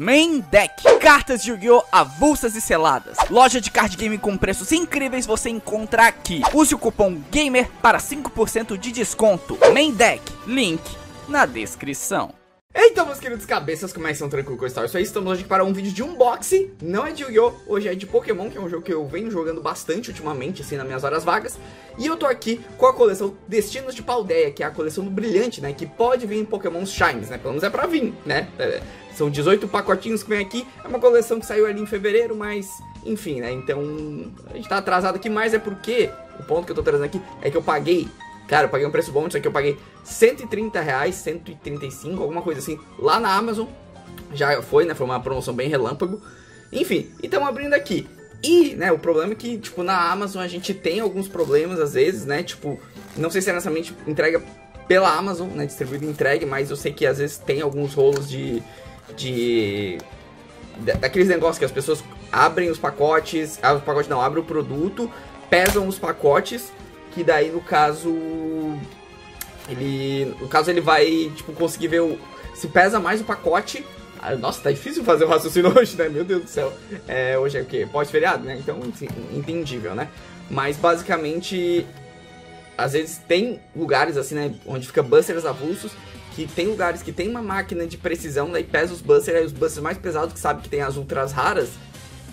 Main Deck, cartas de Yu-Gi-Oh! Avulsas e seladas. Loja de card game com preços incríveis você encontra aqui. Use o cupom GAMER para 5% de desconto. Main Deck, link na descrição. Então, meus queridos cabeças, como é que são? Tranquilo, coisa e tal? Isso aí, estamos hoje para um vídeo de unboxing. Não é de Yu-Gi-Oh! Hoje é de Pokémon, que é um jogo que eu venho jogando bastante ultimamente, assim, nas minhas horas vagas. E eu tô aqui com a coleção Destinos de Paldea, que é a coleção do Brilhante, né? Que pode vir em Pokémon Shines, né? Pelo menos é pra vir, né? São 18 pacotinhos que vem aqui. É uma coleção que saiu ali em fevereiro, mas... enfim, né? Então, a gente tá atrasado aqui, mas é porque... o ponto que eu tô trazendo aqui é que eu paguei... cara, eu paguei um preço bom, isso aqui eu paguei R$130, 135, alguma coisa assim, lá na Amazon. Já foi, né, foi uma promoção bem relâmpago. Enfim, e estamos abrindo aqui. E, né, o problema é que, tipo, na Amazon a gente tem alguns problemas às vezes, né, tipo, não sei se é necessariamente entrega pela Amazon, né, distribuído e entregue, mas eu sei que às vezes tem alguns rolos daqueles negócios que as pessoas abrem os pacotes, abrem o pacote não, abrem o produto, pesam os pacotes... que daí, no caso, ele vai, tipo, conseguir ver se pesa mais o pacote. Ah, nossa, tá difícil fazer o raciocínio hoje, né? Meu Deus do céu. É, hoje é o quê? Pós-feriado, né? Então, entendível, né? Mas, basicamente, às vezes tem lugares, assim, né? Onde fica busters avulsos. Que tem lugares que tem uma máquina de precisão, daí pesa os busters. Aí os busters mais pesados, que sabe que tem as ultras raras.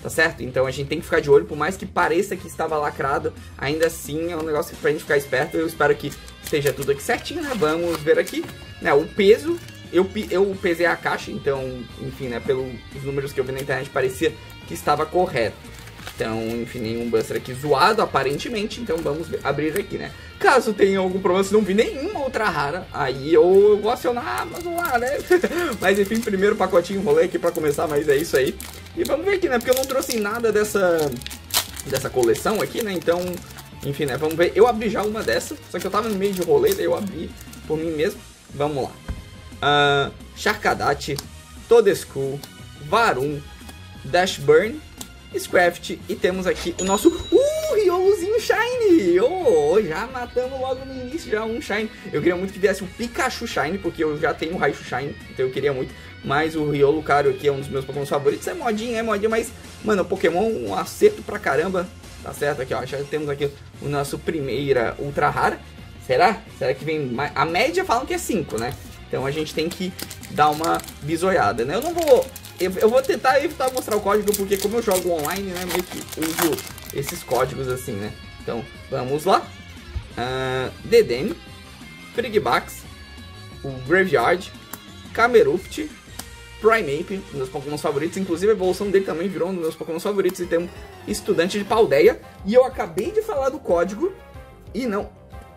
Tá certo? Então a gente tem que ficar de olho, por mais que pareça que estava lacrado, ainda assim é um negócio pra gente ficar esperto. Eu espero que esteja tudo aqui certinho, né? Vamos ver aqui, né? O peso, eu pesei a caixa, então, enfim, né? Pelos números que eu vi na internet, parecia que estava correto. Então, enfim, nenhum buster aqui zoado, aparentemente. Então vamos abrir aqui, né? Caso tenha algum problema, se não vi nenhuma outra rara, aí eu vou acionar a Amazon lá, né? Mas enfim, primeiro pacotinho rolei aqui pra começar, mas é isso aí. E vamos ver aqui, né? Porque eu não trouxe nada dessa coleção aqui, né? Então, enfim, né? Vamos ver. Eu abri já uma dessa, só que eu tava no meio de rolê, daí eu abri por mim mesmo. Vamos lá. Charcadat, Todeskull, Varum, Dashburn, Scraft, e temos aqui o nosso Rioluzinho Shine. Já matamos logo no início já um Shine. Eu queria muito que viesse o Pikachu Shine, porque eu já tenho o Raichu Shine, então eu queria muito. Mas o Riolu, cara, aqui é um dos meus Pokémon favoritos. É modinha, mas, mano, o Pokémon um acerto pra caramba. Tá certo aqui, ó, já temos aqui o nosso primeira ultra rara. Será? Será que vem mais? A média falam que é 5, né? Então a gente tem que dar uma bisoiada, né? Eu vou tentar evitar mostrar o código, porque como eu jogo online, né, meio que uso esses códigos assim, né? Então, vamos lá. Dedem, Primeape, o Graveyard, Camerupt, Primeape, um dos Pokémon favoritos. Inclusive, a evolução dele também virou um dos meus Pokémon favoritos. E tem um Estudante de Paldeia. E eu acabei de falar do código e não...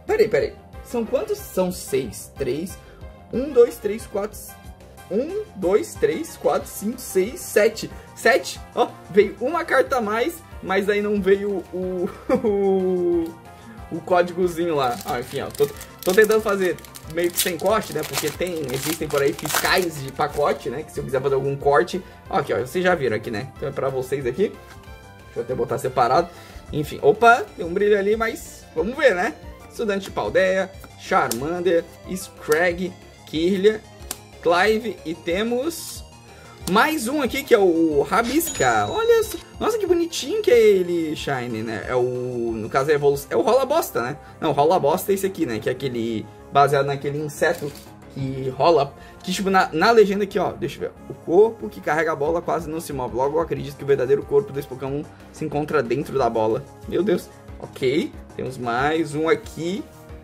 Peraí. São quantos? São 6, 3, 1, 2, 3, 4... 1, 2, 3, 4, 5, 6, 7. 7, ó, veio uma carta a mais, mas aí não veio o códigozinho lá. Ah, enfim, ó, tô tentando fazer meio que sem corte, né, porque existem por aí fiscais de pacote, né, que se eu quiser fazer algum corte... Ó, aqui, ó, vocês já viram aqui, né, então é pra vocês aqui. Deixa eu até botar separado. Enfim, opa, tem um brilho ali, mas vamos ver, né. Estudante de Paldeia, Charmander, Scraggy, Kirlia... Clive, e temos mais um aqui que é o Rabisca. Olha só, nossa, que bonitinho que é ele, Shine, né? É o, no caso, é a evolução, é o Rola Bosta, né? Não, o Rola Bosta é esse aqui, né? Que é aquele, baseado naquele inseto que rola, que tipo, na legenda aqui, ó, deixa eu ver. O corpo que carrega a bola quase não se move. Logo, eu acredito que o verdadeiro corpo desse Pokémon se encontra dentro da bola. Meu Deus, ok, temos mais um aqui.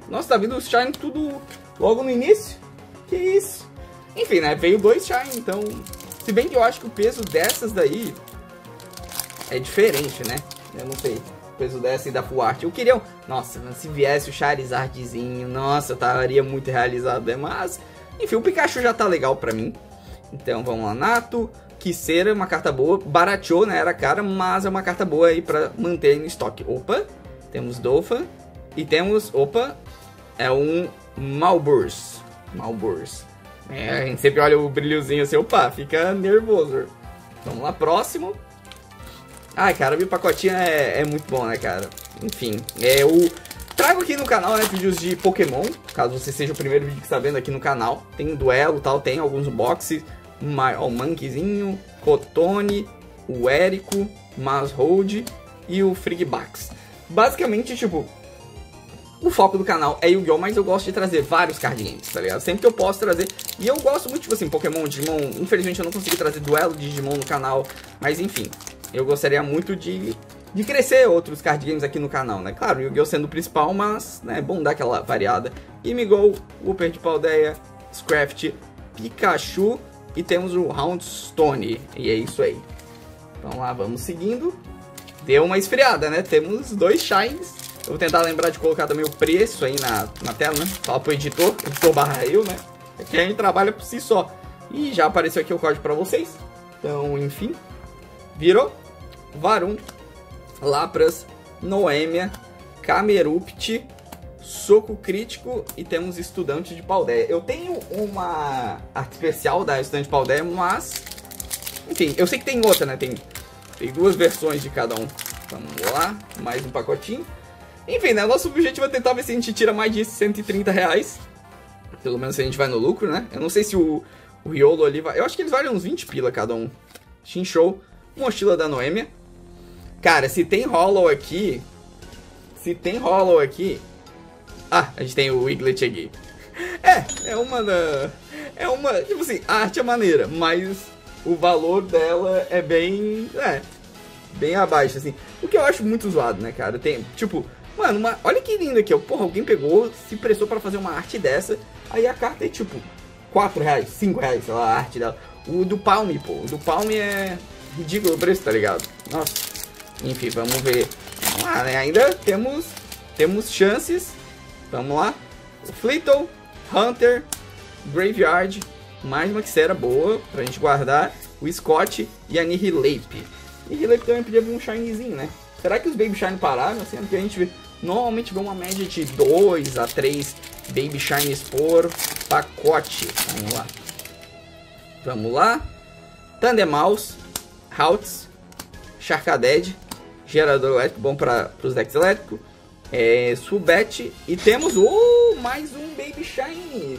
Nossa, tá vindo o Shine tudo logo no início? Que isso? Enfim, né? Veio 2 Shine, então... Se bem que eu acho que o peso dessas daí é diferente, né? Eu não sei. O peso dessa e da Full Art. Eu queria... Nossa, se viesse o Charizardzinho, nossa, eu estaria muito realizado, né? Mas, enfim, o Pikachu já tá legal pra mim. Então, vamos lá. Nato, Kisera, uma carta boa. Barateou, né? Era cara, mas é uma carta boa aí pra manter aí no estoque. Opa, temos Dolphin. E temos... Opa, é um Maushold. É, a gente sempre olha o brilhozinho assim, opa, fica nervoso. Vamos lá, próximo. Ai, cara, meu pacotinho é muito bom, né, cara? Enfim, eu trago aqui no canal, né, vídeos de Pokémon. Caso você seja o primeiro vídeo que está vendo aqui no canal. Tem duelo e tal, tem alguns unboxings. o Monkeyzinho, Cotone, o Érico, Maushold e o Frigbax. Basicamente, tipo, o foco do canal é Yu-Gi-Oh, mas eu gosto de trazer vários card games, tá ligado? Sempre que eu posso trazer. E eu gosto muito, tipo assim, Pokémon, Digimon. Infelizmente eu não consegui trazer duelo de Digimon no canal, mas enfim, eu gostaria muito de crescer outros card games aqui no canal, né? Claro, Yu-Gi-Oh sendo o principal, mas né, é bom dar aquela variada. Imigol, Upper de Paldeia, Scraft, Pikachu e temos o Houndstone. E é isso aí. Então lá, vamos seguindo. Deu uma esfriada, né? Temos 2 shines. Eu vou tentar lembrar de colocar também o preço aí na tela, né? Fala pro editor, editor/eu, né? Aqui a gente trabalha por si só. E já apareceu aqui o código pra vocês. Então, enfim. Virou. Varum, Lapras, Noemia, Camerupt, Soco Crítico e temos Estudante de Paldeia. Eu tenho uma arte especial da Estudante de Paldeia, mas... enfim, eu sei que tem outra, né? Tem 2 versões de cada um. Vamos lá, mais um pacotinho. Enfim, né? Nosso objetivo é tentar ver se a gente tira mais de R$130. Pelo menos se a gente vai no lucro, né? Eu não sei se o Riolu ali vai... eu acho que eles valem uns 20 pila cada um. Shinshou, mochila da Noemia. Cara, se tem Hollow aqui... Ah, a gente tem o Wiglet aqui. É uma... tipo assim, a arte é maneira, mas... o valor dela é bem... bem abaixo, assim. O que eu acho muito zoado, né, cara? Tem, tipo... mano, olha que lindo aqui, ó. Porra, alguém pegou, se prestou pra fazer uma arte dessa. Aí a carta é, tipo... R$4, R$5, sei lá, a arte dela. O do Palme, pô. O do Palme é... ridículo o preço, tá ligado? Nossa. Enfim, vamos ver. Vamos lá, né? Ainda temos chances. Vamos lá. Flittle, Hunter, Graveyard... mais uma Xera boa pra gente guardar. O Scott e a Nihilepe. Nihilepe também podia vir um shinezinho, né? Será que os Baby Shine pararam? Assim, porque a gente vê, normalmente vê uma média de 2 a 3 Baby Shines por pacote. Vamos lá. Thundermouse, Houts, Sharkadead, gerador elétrico, bom para os decks elétricos. Subete. E temos mais um Baby Shine.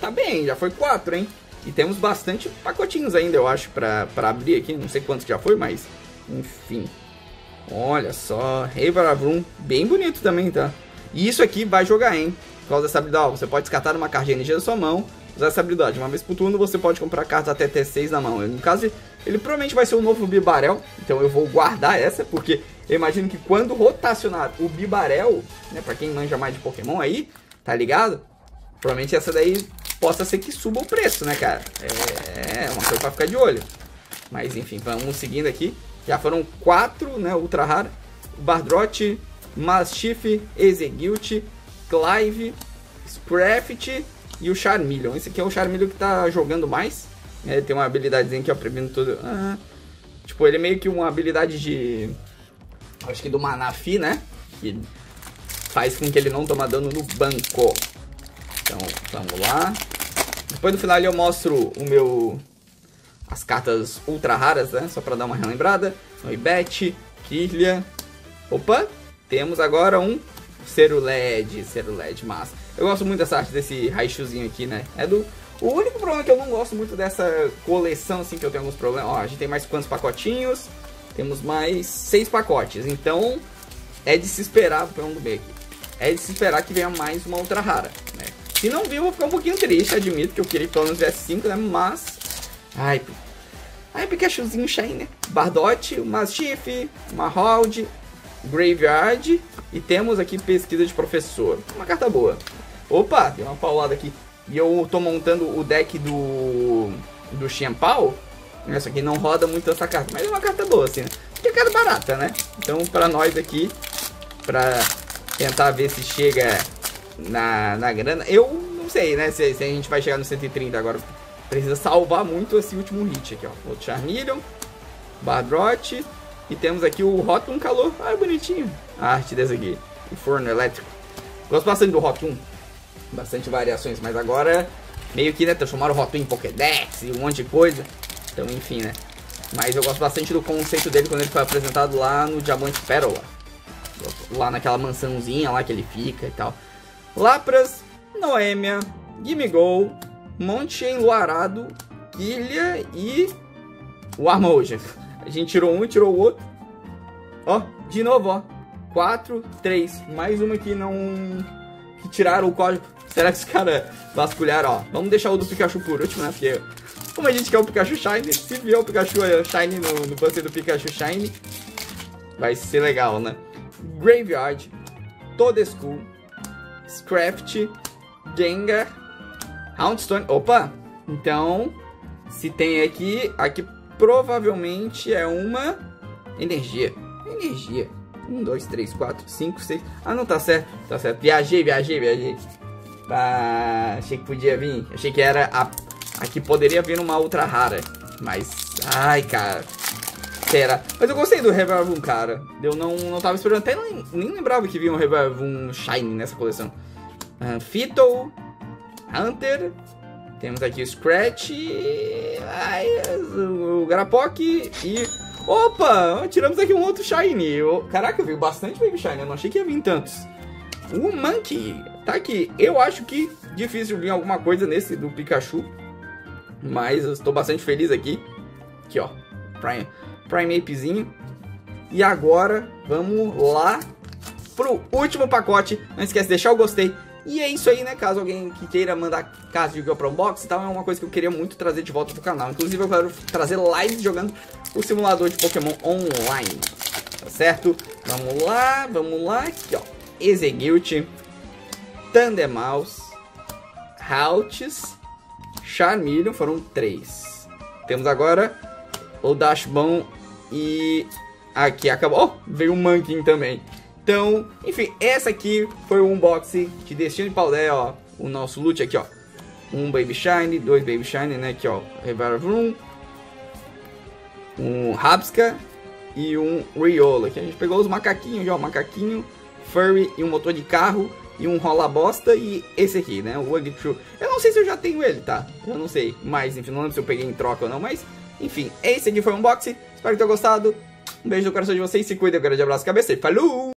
Tá bem, já foi 4, hein? E temos bastante pacotinhos ainda, eu acho, pra abrir aqui. Não sei quantos já foi, mas enfim. Olha só, Reverbun, bem bonito também, tá? E isso aqui vai jogar, hein? Por causa dessa habilidade, você pode descartar uma carta de energia da sua mão, usar essa habilidade uma vez por turno, você pode comprar cartas até ter 6 na mão. No caso, ele provavelmente vai ser o novo Bibarel, então eu vou guardar essa, porque... eu imagino que quando rotacionar o Bibarel, né, pra quem manja mais de Pokémon aí, tá ligado? Provavelmente essa daí possa ser que suba o preço, né, cara? É uma coisa pra ficar de olho. Mas, enfim, vamos seguindo aqui. Já foram 4, né, ultra rara. Bardrot, Mastiff, Exegguilt, Clive, Scraft e o Charmeleon. Esse aqui é o Charmeleon que tá jogando mais. É, tem uma habilidadezinha que eu aprendo todo... tipo, ele é meio que uma habilidade de... acho que do Manafi, né? Que faz com que ele não toma dano no banco. Então, vamos lá. Depois do final ali eu mostro o meu... as cartas ultra raras, né? Só pra dar uma relembrada. Noibete, Kirlia. Opa! Temos agora um Ceruled, massa. Eu gosto muito dessa arte desse Raichuzinho aqui, né? O único problema é que eu não gosto muito dessa coleção, assim, que eu tenho alguns problemas. Ó, a gente tem mais quantos pacotinhos? Temos mais 6 pacotes, então é de se esperar, vou pegar um do meio aqui, é de se esperar que venha mais uma ultra rara, né? Se não vir, eu vou ficar um pouquinho triste, admito que eu queria que pelo menos viesse 5, né, mas... Ai, Pikachuzinho Shine, né? Bardot, Mastiff, Maushold, Graveyard e temos aqui Pesquisa de Professor, uma carta boa. Opa, deu uma paulada aqui e eu tô montando o deck do Shenpao. Essa aqui não roda muito essa carta, mas é uma carta boa, assim, né? Porque é carta barata, né? Então, pra nós aqui, pra tentar ver se chega na grana, eu não sei, né? Se a gente vai chegar no 130 agora. Precisa salvar muito esse último hit aqui, ó. Outro Charmeleon, Bardrot e temos aqui o Rotom Calor. Ah, bonitinho a arte dessa aqui. O forno elétrico. Gosto bastante do Rotom. Bastante variações, mas agora meio que, né, transformaram o Rotom em Pokédex e um monte de coisa. Então, enfim, né? Mas eu gosto bastante do conceito dele quando ele foi apresentado lá no Diamante Pérola. Lá naquela mansãozinha lá que ele fica e tal. Lapras, Noemia, Gimigol, Monte Enluarado Kirlia e o Armouja. A gente tirou um, tirou o outro. Ó, de novo, ó. 4, 3. Mais uma que não... que tiraram o código. Será que os caras vasculharam, ó? Vamos deixar o do Pikachu por último, né? Porque como a gente quer o Pikachu Shiny, se vier o Pikachu Shiny no passeio do Pikachu Shiny, vai ser legal, né? Graveyard, Todeskull, Scraft, Gengar, Houndstone. Opa! Então, se tem aqui, aqui provavelmente é uma energia. Energia. 1, 2, 3, 4, 5, 6. Ah, não, tá certo. Tá certo. Viajei. Ah, achei que podia vir. Achei que era a que poderia vir uma outra rara. Mas, ai, cara. Será? Mas eu gostei do Reverbun, cara. Eu não tava esperando. Até nem lembrava que vinha um Reverbun Shiny nessa coleção. Fito, Hunter. Temos aqui o Scratch. Ai, o Garapok. E... opa, tiramos aqui um outro Shiny. Caraca, veio bastante Baby Shiny. Eu não achei que ia vir tantos. O Monkey tá aqui. Eu acho que difícil vir alguma coisa nesse do Pikachu, mas eu estou bastante feliz aqui. Aqui, ó, Primeapezinho. E agora, vamos lá pro último pacote. Não esquece de deixar o gostei. E é isso aí, né? Caso alguém que queira mandar caso de Yu-Gi-Oh! Pro Unbox e tal, é uma coisa que eu queria muito trazer de volta pro canal. Inclusive, eu quero trazer lives jogando o simulador de Pokémon online. Tá certo? Vamos lá. Aqui, ó. Exegguilt, Thundermouse, Haltz, Charmeleon. Foram 3. Temos agora o Dashbone e... aqui, acabou. Oh, veio o Mankin também. Então, enfim, essa aqui foi o unboxing de Destino de Paldea, ó. O nosso loot aqui, ó. Um Baby Shiny, 2 Baby Shiny, né? Aqui, ó. Reverbun, um Rapska e um Riolu. Aqui a gente pegou os macaquinhos, ó. Macaquinho, Furry e um motor de carro e um Rola Bosta e esse aqui, né? O Wugtru. Eu não sei se eu já tenho ele, tá? Eu não sei. Mas, enfim, não lembro se eu peguei em troca ou não. Mas, enfim, esse aqui foi o unboxing. Espero que tenham gostado. Um beijo no coração de vocês. Se cuidem. Um grande abraço, cabeça e falou!